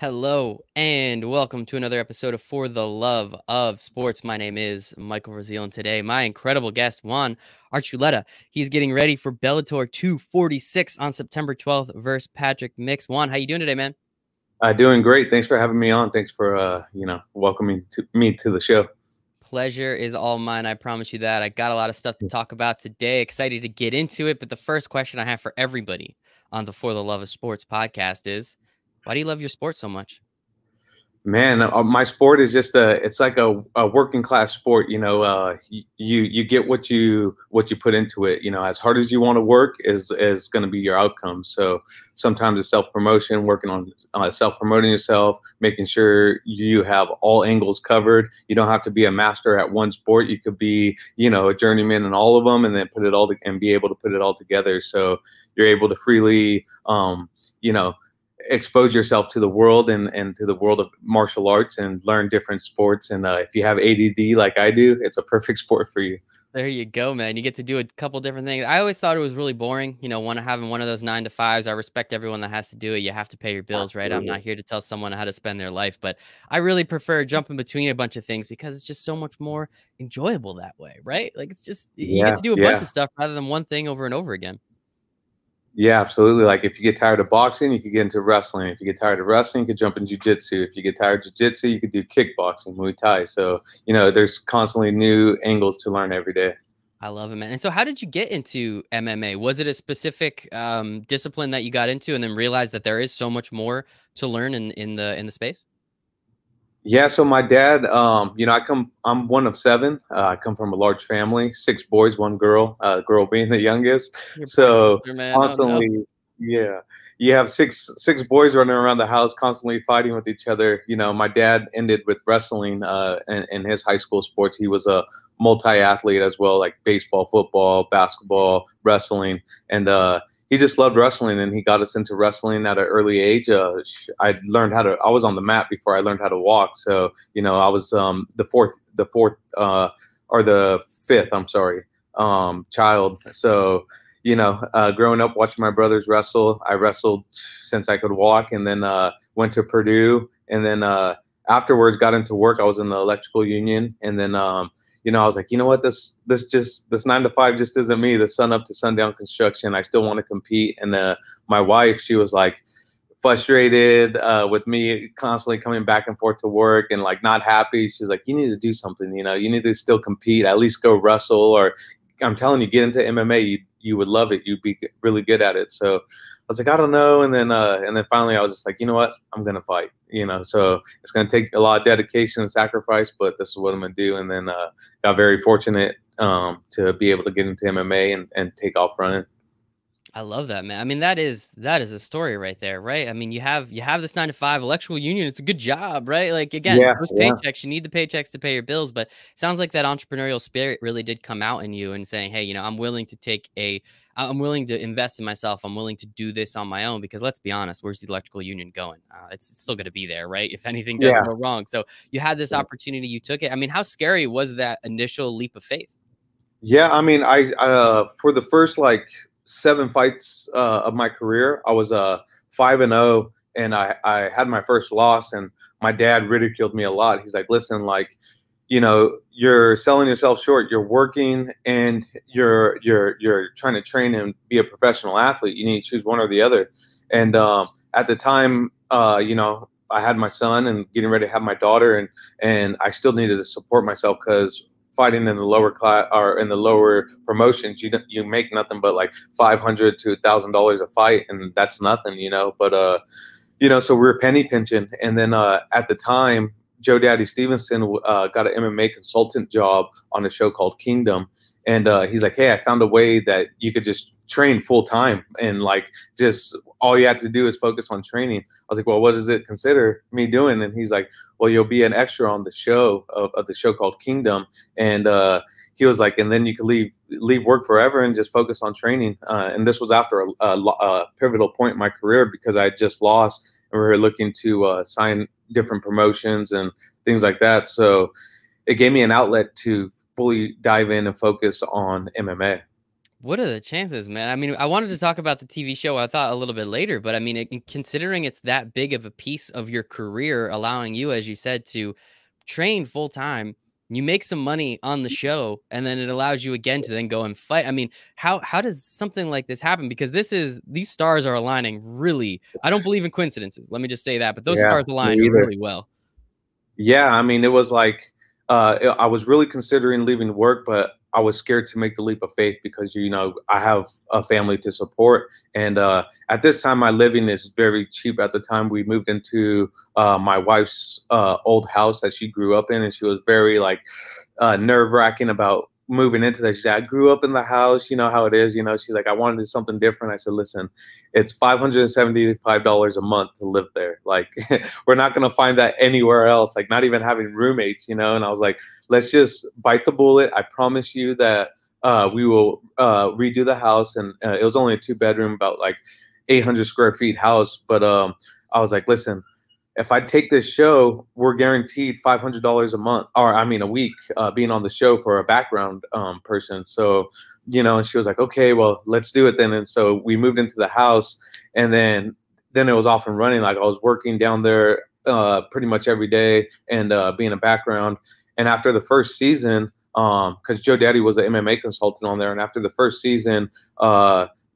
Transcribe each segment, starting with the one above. Hello and welcome to another episode of For the Love of Sports. My name is Michael Rasile, and today my incredible guest, Juan Archuleta. He's getting ready for Bellator 246 on September 12th versus Patrick Mix. Juan, how you doing today, man? Doing great. Thanks for having me on. Thanks for, welcoming me to the show. Pleasure is all mine. I promise you that. I got a lot of stuff to talk about today. Excited to get into it. But the first question I have for everybody on the For the Love of Sports podcast is, why do you love your sport so much? Man, my sport is just it's like a working class sport. You know, you get what you put into it. You know, as hard as you want to work is going to be your outcome. So sometimes it's self-promotion, working on self-promoting yourself, making sure you have all angles covered. You don't have to be a master at one sport. You could be, you know, a journeyman in all of them, and then put it all and be able to put it all together. So you're able to freely, expose yourself to the world and to the world of martial arts and learn different sports. And if you have ADD like I do, it's a perfect sport for you. There you go, man. You get to do a couple different things. I always thought it was really boring, you know, having one of those 9-to-5s. I respect everyone that has to do it. You have to pay your bills, right? I'm not here to tell someone how to spend their life, but I really prefer jumping between a bunch of things because it's just so much more enjoyable that way, right? Like it's just, you get to do a bunch of stuff rather than one thing over and over again. Yeah, absolutely. Like if you get tired of boxing, you could get into wrestling. If you get tired of wrestling, you could jump in jiu-jitsu. If you get tired of jiu-jitsu, you could do kickboxing, Muay Thai. So, you know, there's constantly new angles to learn every day. I love it, man. And so how did you get into MMA? Was it a specific discipline that you got into and then realized that there is so much more to learn in the space? Yeah, so my dad, I'm one of seven. I come from a large family, 6 boys, 1 girl, girl being the youngest. So constantly, you have six boys running around the house, constantly fighting with each other. You know, my dad ended with wrestling in his high school sports. He was a multi-athlete as well, like baseball, football, basketball, wrestling, and he just loved wrestling, and he got us into wrestling at an early age. I was on the mat before I learned how to walk. So, you know, I was the fifth child. So, you know, growing up watching my brothers wrestle, I wrestled since I could walk, and then went to Purdue, and then afterwards got into work. I was in the electrical union, and then you know, I was like, you know what, this 9-to-5 just isn't me. The sun up to sundown construction. I still want to compete. And my wife, she was like frustrated with me constantly coming back and forth to work and like not happy. She's like, you need to do something. You know, you need to still compete. At least go wrestle. Or I'm telling you, get into MMA. You would love it. You'd be really good at it. So I was like, I don't know. And then finally I was just like, you know what, I'm going to fight, you know, so it's going to take a lot of dedication and sacrifice, but this is what I'm going to do. And then got very fortunate to be able to get into MMA and take off running. I love that, man. I mean, that is a story right there, right? I mean, you have this 9-to-5 electrical union. It's a good job, right? Like again, those paychecks, you need the paychecks to pay your bills, but it sounds like that entrepreneurial spirit really did come out in you and saying, hey, you know, I'm willing to invest in myself. I'm willing to do this on my own because let's be honest, where's the electrical union going? It's still going to be there, right? If anything does go wrong. So you had this opportunity, you took it. I mean, how scary was that initial leap of faith? Yeah. I mean, I for the first like 7 fights of my career, I was 5-0 and I had my first loss, and my dad ridiculed me a lot. He's like, listen, like, you know, you're selling yourself short. You're working and you're trying to train and be a professional athlete. You need to choose one or the other. And at the time, you know, I had my son and getting ready to have my daughter, and I still needed to support myself because fighting in the lower class or in the lower promotions, you make nothing but like $500 to $1,000 a fight, and that's nothing, you know. But you know, so we were penny pinching, and then at the time, Joe Daddy Stevenson got an MMA consultant job on a show called Kingdom. And he's like, hey, I found a way that you could just train full time and like just all you have to do is focus on training. I was like, well, what does it consider me doing? And he's like, well, you'll be an extra on the show of the show called Kingdom. And he was like, and then you could leave work forever and just focus on training. And this was after a pivotal point in my career because I had just lost. And we were looking to sign different promotions and things like that. So it gave me an outlet to fully dive in and focus on MMA. What are the chances, man? I mean, I wanted to talk about the TV show, I thought, a little bit later, but I mean, considering it's that big of a piece of your career, allowing you, as you said, to train full time, you make some money on the show, and then it allows you again to then go and fight. I mean, how does something like this happen? Because this is, these stars are aligning really, I don't believe in coincidences. Let me just say that, but those stars align really well. Yeah. I mean, it was like, I was really considering leaving work, but I was scared to make the leap of faith because, you know, I have a family to support. And at this time, my living is very cheap. At the time, we moved into my wife's old house that she grew up in. And she was very, like, nerve-wracking about moving into that. She said, I grew up in the house. You know how it is. You know, she's like, I wanted something different. I said, listen, it's $575 a month to live there. Like, we're not going to find that anywhere else, like not even having roommates, you know? And I was like, let's just bite the bullet. I promise you that we will redo the house. And it was only a 2-bedroom, about like 800 square feet house. But I was like, listen, if I take this show, we're guaranteed $500 a month, or I mean a week, being on the show for a background person. So, you know, and she was like, okay, well, let's do it then. And so we moved into the house, and then it was off and running. Like, I was working down there pretty much every day and being a background. And after the first season, because Joe Daddy was an MMA consultant on there, and after the first season,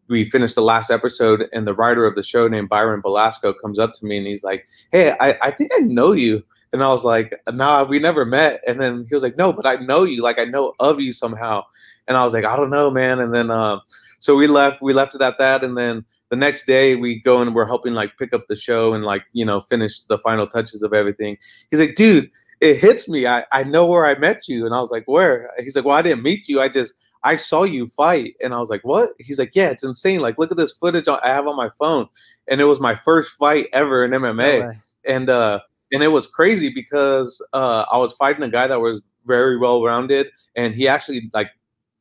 we finished the last episode, and the writer of the show named Byron Belasco comes up to me and he's like, hey, I think I know you. And I was like, nah, we never met. And then he was like, no, but I know you. Like, I know of you somehow. And I was like, I don't know, man. And then, so we left it at that. And then the next day we go and we're helping like pick up the show and like, you know, finish the final touches of everything. He's like, dude, it hits me. I know where I met you. And I was like, where? He's like, well, I didn't meet you. I saw you fight. And I was like, what? He's like, yeah, it's insane. Like, look at this footage I have on my phone. And it was my first fight ever in MMA. No way. And it was crazy because I was fighting a guy that was very well-rounded, and he actually like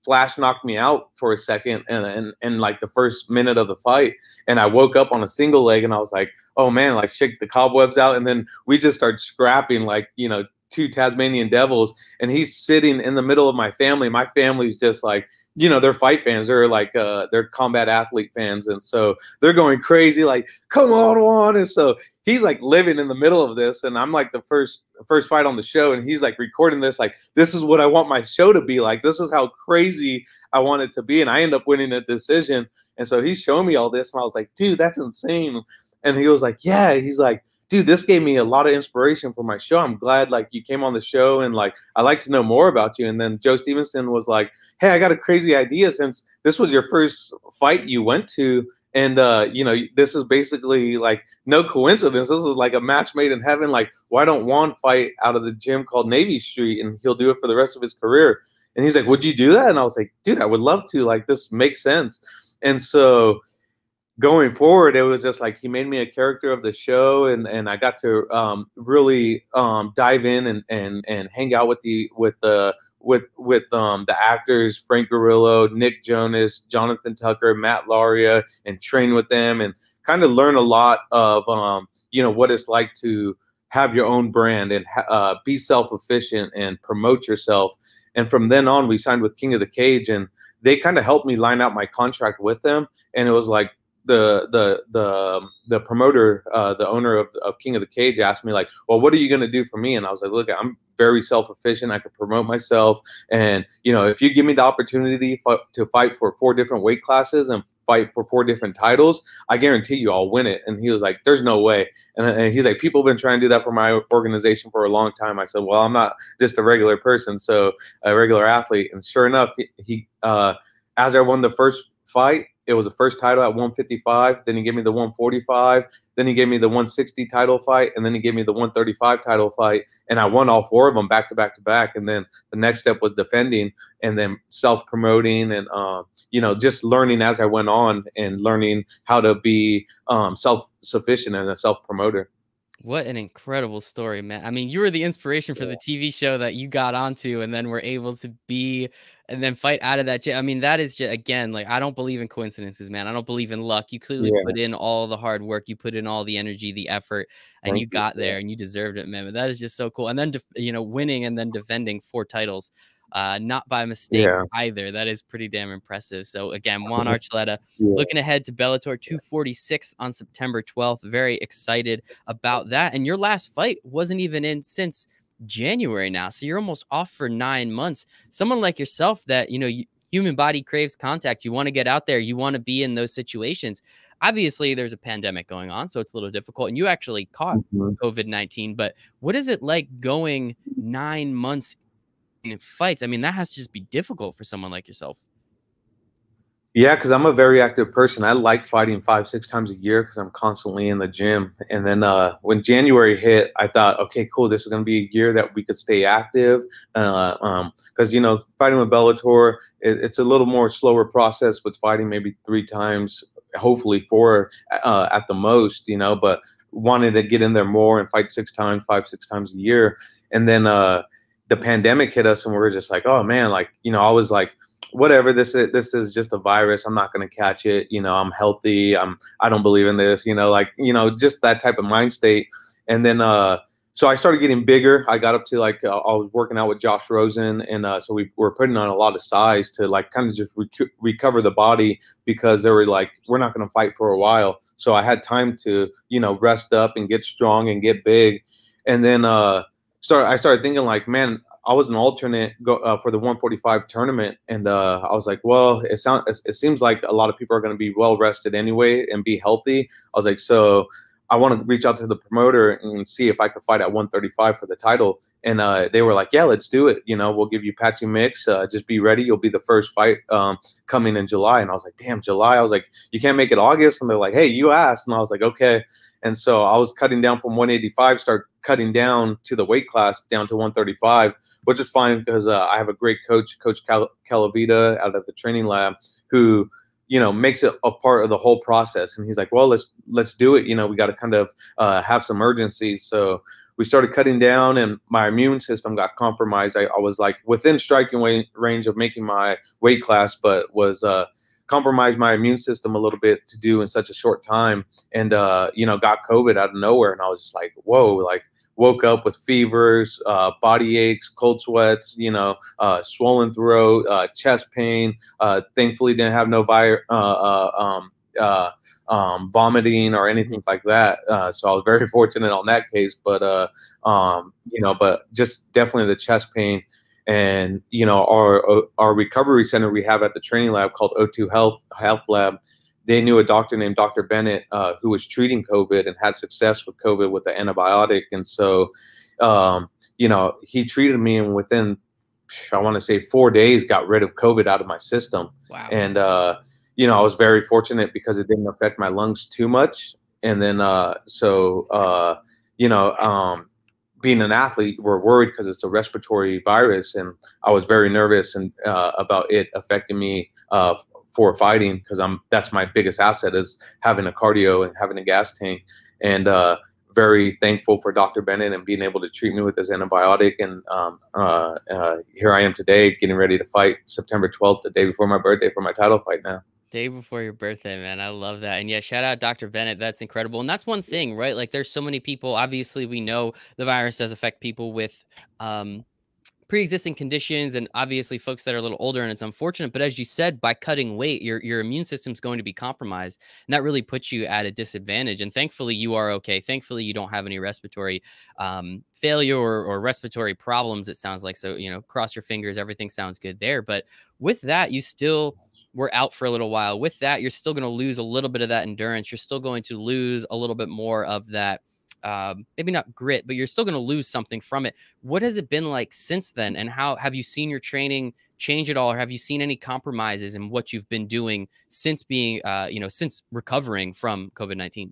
flash knocked me out for a second and like the first minute of the fight. And I woke up on a single leg, and I was like, oh man, like shake the cobwebs out. And then we just started scrapping, like, you know, two Tasmanian devils, and he's sitting in the middle of my family. My family's just like, you know, they're fight fans. They're like, they're combat athlete fans. And so they're going crazy, like, come on, Juan. And so he's like living in the middle of this. And I'm like the first fight on the show. And he's like recording this, like, this is what I want my show to be like. This is how crazy I want it to be. And I end up winning the decision. And so he's showing me all this. And I was like, dude, that's insane. And he was like, yeah. He's like, dude, this gave me a lot of inspiration for my show. I'm glad like you came on the show, and like I'd like to know more about you. And then Joe Stevenson was like, hey, I got a crazy idea since this was your first fight you went to. And, you know, this is basically like no coincidence. This is like a match made in heaven. Like, why don't Juan fight out of the gym called Navy Street, and he'll do it for the rest of his career? And he's like, would you do that? And I was like, dude, I would love to. Like, this makes sense. And so going forward, it was just like he made me a character of the show, and I got to really dive in and hang out with the actors Frank Guerrillo, Nick Jonas, Jonathan Tucker, Matt Lauria, and train with them, and kind of learn a lot of you know, what it's like to have your own brand and be self-efficient and promote yourself. And from then on, we signed with King of the Cage, and they kind of helped me line out my contract with them. And it was like, the promoter, the owner of King of the Cage asked me like, well, what are you going to do for me? And I was like, look, I'm very self-efficient. I could promote myself. And, you know, if you give me the opportunity to fight for 4 different weight classes and fight for 4 different titles, I guarantee you I'll win it. And he was like, there's no way. And he's like, people have been trying to do that for my organization for a long time. I said, well, I'm not just a regular person, so a regular athlete. And sure enough, he as I won the first fight, it was the first title at 155. Then he gave me the 145. Then he gave me the 160 title fight. And then he gave me the 135 title fight. And I won all 4 of them back to back to back. And then the next step was defending and then self-promoting and, you know, just learning as I went on and learning how to be self-sufficient and a self-promoter. What an incredible story, man. I mean, you were the inspiration for the TV show that you got onto and then were able to be and then fight out of that gym. I mean, that is just, again, like, I don't believe in coincidences, man. I don't believe in luck. You clearly put in all the hard work. You put in all the energy, the effort, and you got there and you deserved it, man. But that is just so cool. And then, you know, winning and then defending 4 titles. not by mistake either. That is pretty damn impressive. So again, Juan Archuleta looking ahead to Bellator 246 on September 12th. Very excited about that. And your last fight wasn't even in since January now. So you're almost off for 9 months. Someone like yourself that, you know, human body craves contact. You want to get out there. You want to be in those situations. Obviously, there's a pandemic going on, so it's a little difficult. And you actually caught COVID-19. But what is it like going 9 months in fights? I mean, that has to just be difficult for someone like yourself. Yeah, because I'm a very active person. I like fighting 5-6 times a year because I'm constantly in the gym. And then when January hit, I thought, okay, cool. This is going to be a year that we could stay active because, you know, fighting with Bellator, it's a little more slower process with fighting maybe 3 times. Hopefully 4 at the most, you know, but wanted to get in there more and fight 5-6 times a year. And then the pandemic hit us and we were just like, oh man, like, you know, I was like, whatever, this is just a virus. I'm not going to catch it. You know, I'm healthy. I don't believe in this, you know, like, you know, just that type of mind state. And then, so I started getting bigger. I got up to like, I was working out with Josh Rosen. And so we were putting on a lot of size to like kind of just recover the body because they were like, we're not going to fight for a while. So I had time to, you know, rest up and get strong and get big. And then I started thinking like, man, I was an alternate for the 145 tournament. And I was like, well, it seems like a lot of people are going to be well rested anyway and be healthy. I was like, so I want to reach out to the promoter and see if I could fight at 135 for the title. And they were like, yeah, let's do it. You know, we'll give you Patrick Mix. Just be ready. You'll be the first fight coming in July. And I was like, damn, July. I was like, you can't make it August. And they're like, hey, you asked. And I was like, okay. And so I was cutting down from 185, start cutting down to the weight class down to 135, which is fine because I have a great coach, Coach Cal Calavita out of the training lab, who – you know, makes it a part of the whole process. And he's like, well, let's do it. You know, we got to kind of have some urgency. So we started cutting down and my immune system got compromised. I was like within striking range of making my weight class, but was compromised my immune system a little bit to do in such a short time. And, you know, got COVID out of nowhere. And I was just like, whoa, like woke up with fevers, body aches, cold sweats, you know, swollen throat, chest pain. Thankfully, didn't have no vomiting or anything like that. So I was very fortunate on that case. But you know, but just definitely the chest pain. And you know, our recovery center we have at the training lab called O2 Health Lab. They knew a doctor named Dr. Bennett who was treating COVID and had success with COVID with the antibiotic. And so, you know, he treated me and within, I want to say 4 days, got rid of COVID out of my system. Wow. And, you know, I was very fortunate because it didn't affect my lungs too much. And then you know, being an athlete, we're worried because it's a respiratory virus. And I was very nervous and about it affecting me for fighting because that's my biggest asset is having a cardio and having a gas tank. And very thankful for Dr. Bennett and being able to treat me with this antibiotic. And here I am today getting ready to fight September 12th, the day before my birthday, for my title fight now. Day before your birthday, man. I love that. And yeah, shout out Dr. Bennett. That's incredible. And that's one thing, right? Like there's so many people, obviously we know the virus does affect people with pre-existing conditions and obviously folks that are a little older, and it's unfortunate, but as you said, by cutting weight, your immune system's going to be compromised, and that really puts you at a disadvantage. And thankfully you are okay. Thankfully you don't have any respiratory failure or respiratory problems, it sounds like. So, you know, cross your fingers, everything sounds good there. But with that, you still were out for a little while. With that, you're still going to lose a little bit of that endurance. You're still going to lose a little bit more of that, maybe not grit, but you're still going to lose something from it. What has it been like since then? And how have you seen your training change at all? Or have you seen any compromises in what you've been doing since being, you know, since recovering from COVID-19?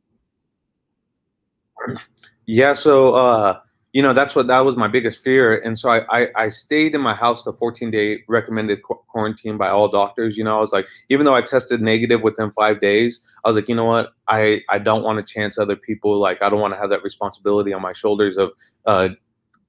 Yeah. So, you know, that was my biggest fear. And so I stayed in my house the 14-day recommended quarantine by all doctors. You know, I was like, even though I tested negative within 5 days, I was like, you know what, I don't want to chance other people. Like, I don't want to have that responsibility on my shoulders of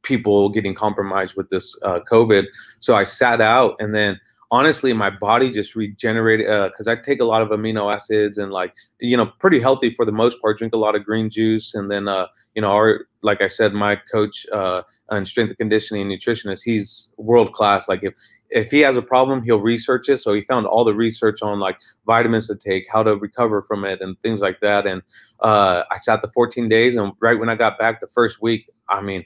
people getting compromised with this COVID. So I sat out. And then honestly, my body just regenerated because I take a lot of amino acids and, like, you know, pretty healthy for the most part, drink a lot of green juice. And then, you know, our, like I said, my coach on strength and conditioning and nutritionist, he's world class. Like, if he has a problem, he'll research it. So he found all the research on, like, vitamins to take, how to recover from it and things like that. And I sat the 14 days. And right when I got back the first week, I mean,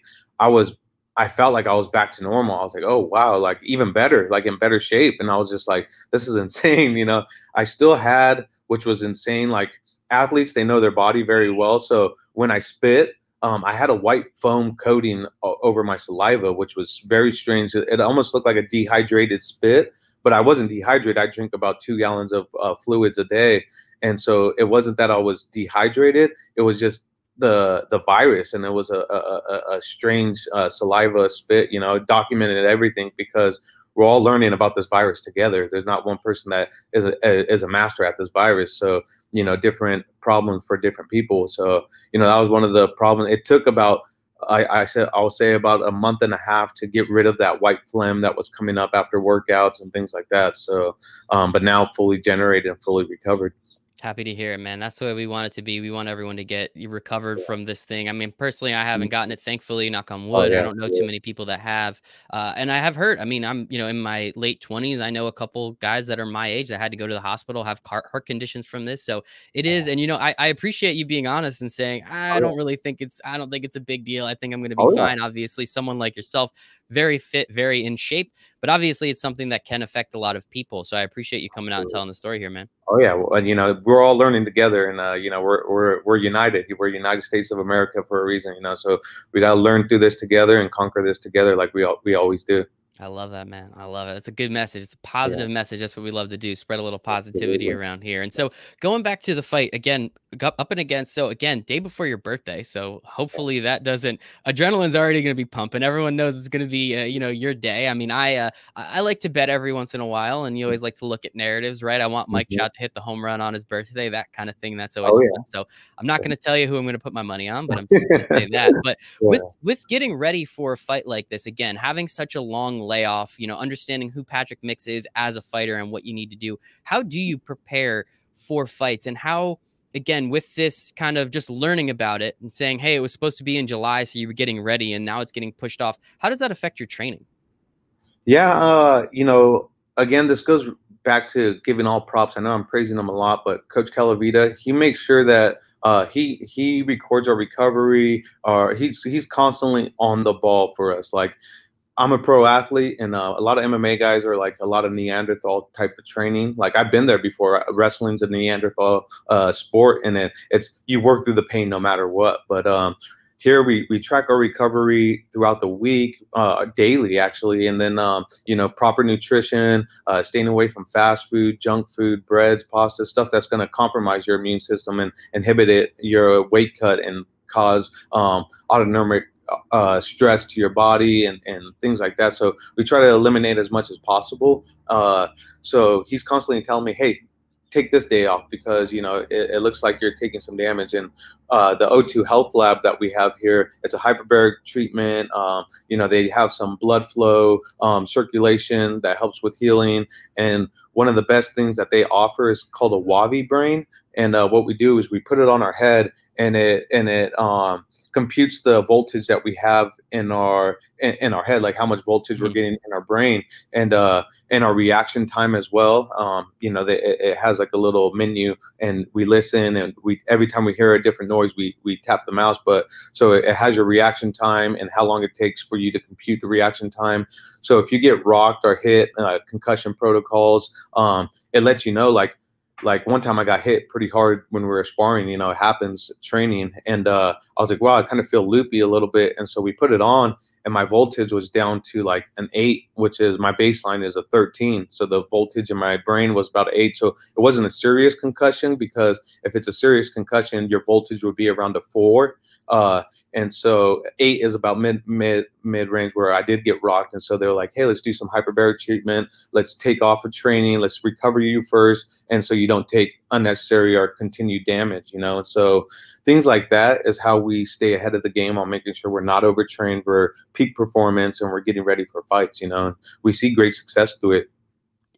I felt like I was back to normal. I was like, oh, wow, like even better, like in better shape. And I was just like, this is insane. You know, I still had, which was insane, like athletes, they know their body very well. So when I spit, I had a white foam coating over my saliva, which was very strange. It almost looked like a dehydrated spit, but I wasn't dehydrated. I drink about 2 gallons of fluids a day. And so it wasn't that I was dehydrated. It was just the virus, and it was a strange saliva spit. You know, documented everything because we're all learning about this virus together. There's not one person that is a master at this virus. So, you know, different problems for different people. So, you know, that was one of the problems. It took about, I'll say about a month and a half to get rid of that white phlegm that was coming up after workouts and things like that. So, but now fully generated and fully recovered. Happy to hear it, man. That's the way we want it to be. We want everyone to get recovered from this thing. I mean, personally, I haven't gotten it, thankfully, knock on wood. Oh, yeah. I don't know too many people that have. And I have heard, I mean, I'm, you know, in my late 20s, I know a couple guys that are my age that had to go to the hospital, have heart conditions from this. So it is. And, you know, I appreciate you being honest and saying, I don't think it's a big deal. I think I'm going to be fine. Obviously, someone like yourself, very fit, very in shape, but obviously it's something that can affect a lot of people. So I appreciate you coming out and telling the story here, man. Oh yeah. Well, you know, we're all learning together, and you know, we're united. We're United States of America for a reason, you know, so we got to learn through this together and conquer this together. Like we always do. I love that, man. I love it. It's a good message. It's a positive message. That's what we love to do. Spread a little positivity around here. And so going back to the fight again, up and again. So again, day before your birthday. So hopefully that doesn't, adrenaline's already going to be pumping. Everyone knows it's going to be, you know, your day. I mean, I like to bet every once in a while, and you always like to look at narratives, right? I want Mike Trout to hit the home run on his birthday, that kind of thing. That's always fun. So I'm not going to tell you who I'm going to put my money on, but I'm just going to say that. But with getting ready for a fight like this, again, having such a long layoff, you know, understanding who Patrick Mix is as a fighter and what you need to do. How do you prepare for fights? And how, again, with this kind of just learning about it and saying, hey, it was supposed to be in July, so you were getting ready and now it's getting pushed off. How does that affect your training? Yeah, you know, again, this goes back to giving all props. I know I'm praising him a lot, but Coach Calavita, he makes sure that he records our recovery, or he's constantly on the ball for us. Like, I'm a pro athlete, and a lot of MMA guys are like a lot of Neanderthal type of training. Like, I've been there before. Wrestling's a Neanderthal sport, and it's you work through the pain no matter what. But here we track our recovery throughout the week, daily actually, and then you know, proper nutrition, staying away from fast food, junk food, breads, pasta, stuff that's going to compromise your immune system and inhibit it, your weight cut, and cause autonomic stress to your body and things like that. So we try to eliminate as much as possible. So he's constantly telling me, hey, take this day off because, you know, it looks like you're taking some damage. And the O2 Health Lab that we have here, it's a hyperbaric treatment. You know, they have some blood flow, circulation that helps with healing. And one of the best things that they offer is called a Wavi Brain. And what we do is we put it on our head, and it computes the voltage that we have in our head, like how much voltage we're getting in our brain, and our reaction time as well. You know, it has like a little menu, and we listen, and every time we hear a different noise, we tap the mouse. But so it has your reaction time and how long it takes for you to compute the reaction time. So if you get rocked or hit, concussion protocols, it lets you know, like. Like one time I got hit pretty hard when we were sparring, you know, it happens training. And I was like, wow, I kind of feel loopy a little bit. And so we put it on, and my voltage was down to like an 8, which is my baseline is a 13. So the voltage in my brain was about 8. So it wasn't a serious concussion, because if it's a serious concussion, your voltage would be around a 4. And so 8 is about mid range where I did get rocked. And so they were like, hey, let's do some hyperbaric treatment. Let's take off a training. Let's recover you first. And so you don't take unnecessary or continued damage, you know? So things like that is how we stay ahead of the game on making sure we're not overtrained, we're peak performance, and we're getting ready for fights, you know, we see great success through it.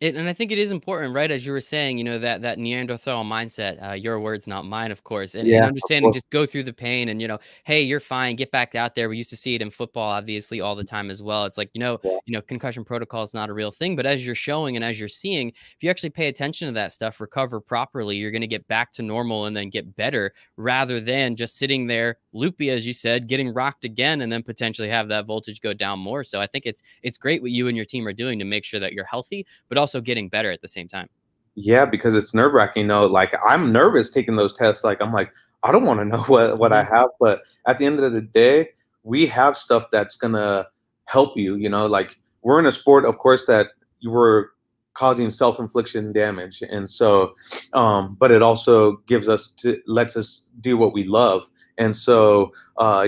And I think it is important, right? As you were saying, you know, that Neanderthal mindset, your words, not mine, of course. And, yeah, and understanding, just go through the pain and, you know, hey, you're fine. Get back out there. We used to see it in football, obviously, all the time as well. It's like, you know, yeah, you know, concussion protocol is not a real thing, but as you're showing and as you're seeing, if you actually pay attention to that stuff, recover properly, you're going to get back to normal and then get better, rather than just sitting there loopy, as you said, getting rocked again, and then potentially have that voltage go down more. So I think it's great what you and your team are doing to make sure that you're healthy, but also getting better at the same time. Yeah, because it's nerve-wracking, you know, like I'm nervous taking those tests. Like I'm like, I don't want to know what I have, but at the end of the day, we have stuff that's gonna help you, you know, like we're in a sport, of course, that you were causing self-infliction damage. And so, but it also gives us, lets us do what we love. And so,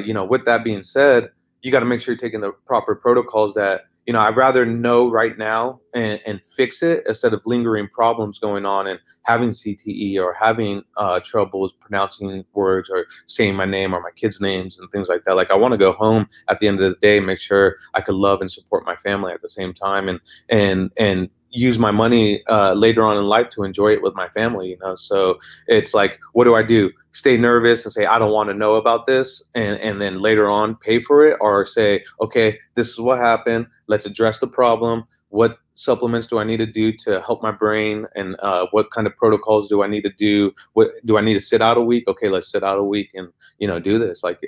you know, with that being said, you got to make sure you're taking the proper protocols that, you know, I'd rather know right now and fix it instead of lingering problems going on and having CTE or having troubles pronouncing words or saying my name or my kids' names and things like that. Like I want to go home at the end of the day, make sure I could love and support my family at the same time, and use my money later on in life to enjoy it with my family, you know? So it's like, what do? Stay nervous and say, I don't want to know about this. And then later on pay for it, or say, okay, this is what happened. Let's address the problem. What supplements do I need to do to help my brain? And what kind of protocols do I need to do? What do I need to sit out a week? Okay, let's sit out a week and, you know, do this. Like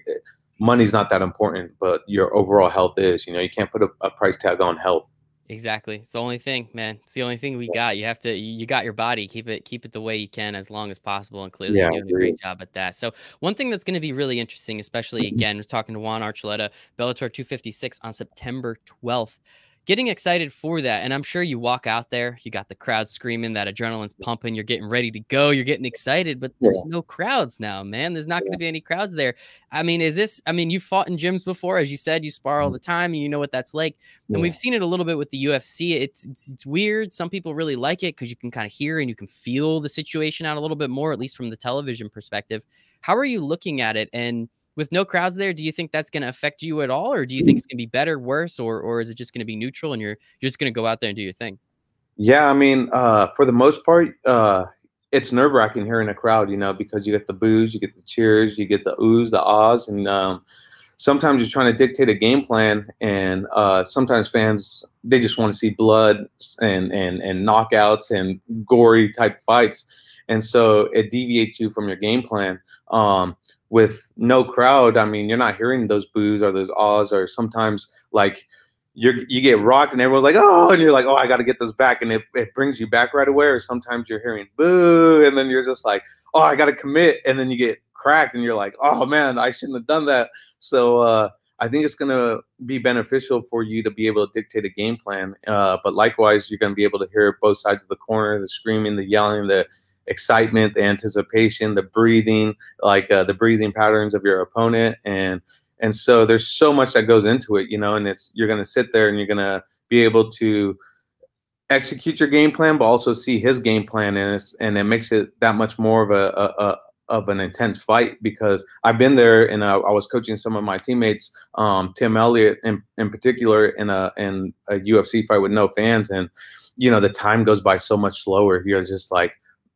money's not that important, but your overall health is, you know, you can't put a price tag on health. Exactly. It's the only thing, man. It's the only thing we got. You have to, you got your body, keep it the way you can as long as possible. And clearly you're doing a great job at that. So one thing that's going to be really interesting, especially again, we're talking to Juan Archuleta, Bellator 256 on September 12th. Getting excited for that. And I'm sure you walk out there, you got the crowd screaming, that adrenaline's pumping, you're getting ready to go, you're getting excited, but there's no crowds now, man. There's not going to be any crowds there. I mean, you fought in gyms before, as you said, you spar all the time and you know what that's like. And we've seen it a little bit with the UFC. It's weird. Some people really like it because you can kind of hear and you can feel the situation out a little bit more, at least from the television perspective. How are you looking at it? And with no crowds there, do you think that's going to affect you at all? Or do you think it's going to be better, worse, or is it just going to be neutral and you're just going to go out there and do your thing? Yeah, I mean, for the most part, it's nerve-wracking hearing a crowd, you know, because you get the boos, you get the cheers, you get the oohs, the ahs, and sometimes you're trying to dictate a game plan, and sometimes fans, they just want to see blood and knockouts and gory type fights. And so it deviates you from your game plan. With no crowd, I mean, you're not hearing those boos or those ahs, or sometimes like you get rocked and everyone's like, oh, and you're like, oh, I got to get this back. And it brings you back right away. Or sometimes you're hearing boo and then you're just like, oh, I got to commit. And then you get cracked and you're like, oh, man, I shouldn't have done that. So I think it's going to be beneficial for you to be able to dictate a game plan. But likewise, you're going to be able to hear both sides of the corner, the screaming, the yelling, the excitement, the anticipation, the breathing, like the breathing patterns of your opponent. And so there's so much that goes into it, you know, and you're going to sit there and you're going to be able to execute your game plan, but also see his game plan. And it makes it that much more of an intense fight, because I've been there and I was coaching some of my teammates, Tim Elliott in particular, in a UFC fight with no fans. And, you know, the time goes by so much slower. You're just like,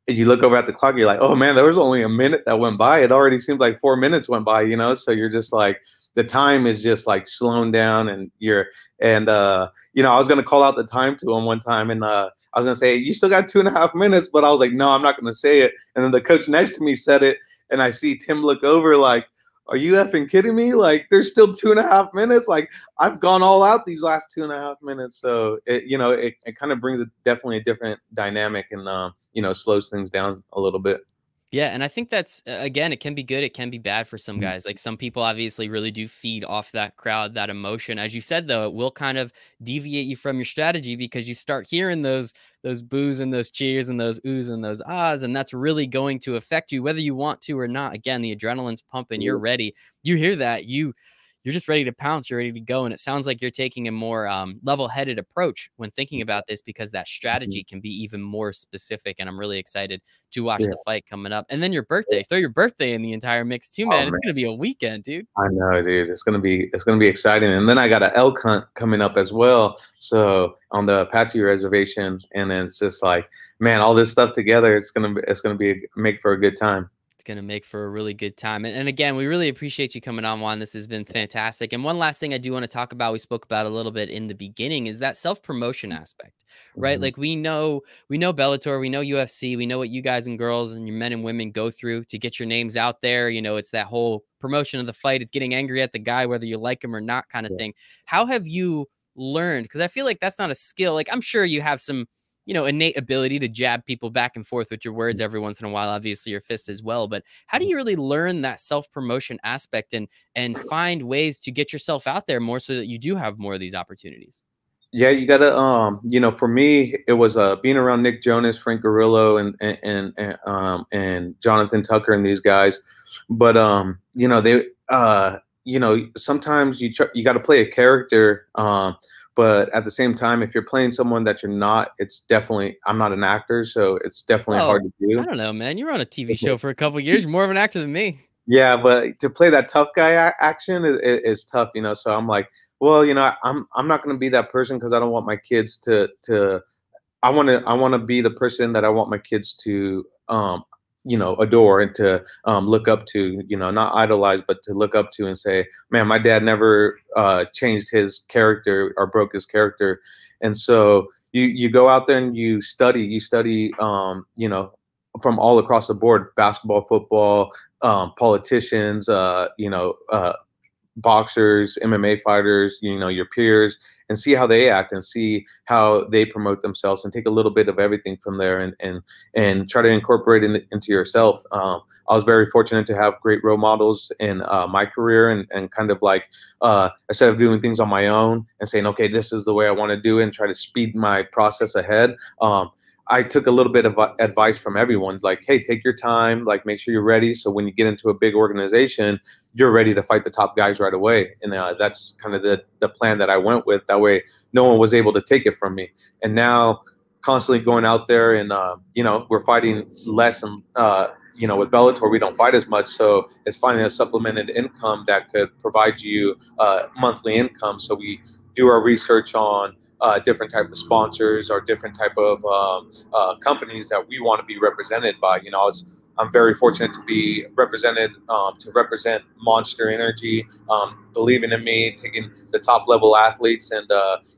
you look over at the clock, you're like, oh, man, there was only a minute that went by. It already seemed like 4 minutes went by, you know? So you're just like, the time is just like slowing down, you know, I was going to call out the time to him one time, and I was going to say, you still got 2.5 minutes, but I was like, no, I'm not going to say it. And then the coach next to me said it, and I see Tim look over like, are you effing kidding me? Like, there's still 2.5 minutes. Like, I've gone all out these last 2.5 minutes. So, it kind of brings definitely a different dynamic and, you know, slows things down a little bit. Yeah, and I think that's, again, it can be good, it can be bad for some guys. Like, some people obviously really do feed off that crowd, that emotion. As you said, though, it will kind of deviate you from your strategy, because you start hearing those boos and those cheers and those oohs and those ahs, and that's really going to affect you whether you want to or not. Again, the adrenaline's pumping, you're ready. You hear that, you you're just ready to pounce. You're ready to go. And it sounds like you're taking a more level-headed approach when thinking about this, because that strategy can be even more specific. And I'm really excited to watch the fight coming up. And then your birthday, throw your birthday in the entire mix too, man. Oh, man. It's going to be a weekend, dude. I know, dude. It's going to be exciting. And then I got an elk hunt coming up as well. So on the Apache reservation. And then it's just like, man, all this stuff together, it's going to make for a good time. Going to make for a really good time. And again, we really appreciate you coming on, Juan. This has been fantastic. And one last thing I do want to talk about, we spoke about a little bit in the beginning, is that self-promotion aspect, right? Like we know Bellator, we know UFC, we know what you guys and girls and your men and women go through to get your names out there. You know, it's that whole promotion of the fight. It's getting angry at the guy, whether you like him or not kind of thing. How have you learned? Because I feel like that's not a skill. Like I'm sure you have some, you know, innate ability to jab people back and forth with your words every once in a while, obviously your fists as well. But how do you really learn that self-promotion aspect and find ways to get yourself out there more so that you do have more of these opportunities? Yeah, you gotta, you know, for me, it was being around Nick Jonas, Frank Guerrillo and Jonathan Tucker and these guys. But, you know, they, you know, sometimes you got to play a character, but at the same time, if you're playing someone that you're not, it's definitely, I'm not an actor, so it's definitely hard to do. I don't know, man. You were on a TV show for a couple of years. You're more of an actor than me. Yeah, but to play that tough guy action is tough, you know. So I'm like, well, you know, I'm not going to be that person because I don't want my kids to I want to be the person that I want my kids to you know, adore and to look up to, you know, not idolize, but to look up to and say, man, my dad never changed his character or broke his character. And so you go out there and you study, you know, from all across the board, basketball, football, politicians, you know, boxers, MMA fighters, you know, your peers, and see how they act and see how they promote themselves and take a little bit of everything from there and try to incorporate it into yourself. I was very fortunate to have great role models in my career and kind of like, instead of doing things on my own and saying, okay, this is the way I want to do it and try to speed my process ahead. I took a little bit of advice from everyone, like, hey, take your time, like, make sure you're ready. So when you get into a big organization, you're ready to fight the top guys right away. And that's kind of the plan that I went with. That way, no one was able to take it from me. And now constantly going out there and, you know, we're fighting less and, you know, with Bellator, we don't fight as much. So it's finding a supplemented income that could provide you monthly income. So we do our research on different type of sponsors or different type of companies that we want to be represented by. You know, I'm very fortunate to be represented, to represent Monster Energy, believing in me, taking the top level athletes and,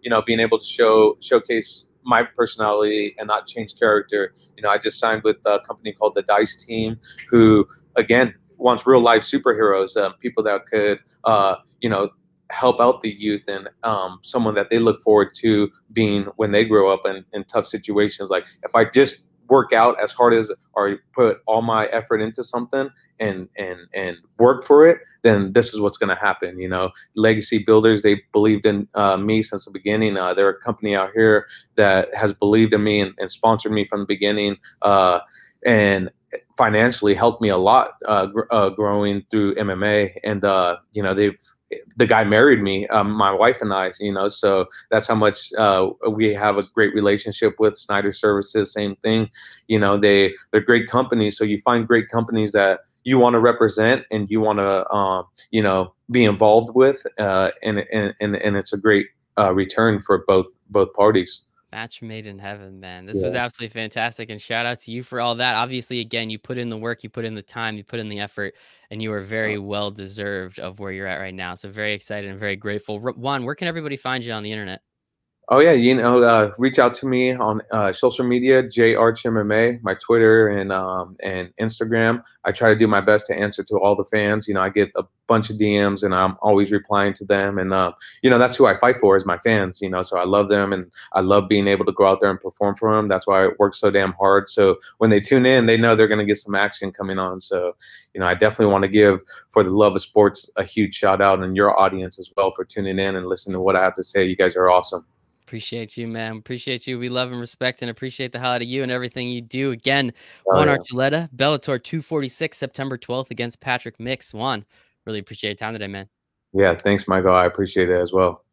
you know, being able to showcase my personality and not change character. You know, I just signed with a company called The Dice Team, who, again, wants real life superheroes, people that could, you know, help out the youth and someone that they look forward to being when they grow up in tough situations. Like if I just work out as hard as or put all my effort into something and work for it, then this is what's going to happen. You know, Legacy Builders, they believed in me since the beginning. They're a company out here that has believed in me and sponsored me from the beginning and financially helped me a lot growing through MMA. And, you know, the guy married me, my wife and I, you know, so that's how much we have a great relationship with. Snyder Services, same thing. You know, they're great companies. So you find great companies that you want to represent and you want to, you know, be involved with. And it's a great return for both parties. Match made in heaven, man. This was absolutely fantastic. And shout out to you for all that. Obviously, again, you put in the work, you put in the time, you put in the effort, and you are very well deserved of where you're at right now. So very excited and very grateful. Juan, where can everybody find you on the internet? Oh, yeah. You know, reach out to me on social media, J. Arch MMA, my Twitter and Instagram. I try to do my best to answer to all the fans. You know, I get a bunch of DMs and I'm always replying to them. And, you know, that's who I fight for is my fans, you know, so I love them and I love being able to go out there and perform for them. That's why I work so damn hard. So when they tune in, they know they're going to get some action coming on. So, you know, I definitely want to give For the Love of Sports a huge shout out and your audience as well for tuning in and listening to what I have to say. You guys are awesome. Appreciate you, man. Appreciate you. We love and respect and appreciate the hell out of you and everything you do. Again, Juan Archuleta, Bellator 246, September 12th against Patrick Mix. Juan, really appreciate your time today, man. Yeah, thanks, Michael. I appreciate it as well.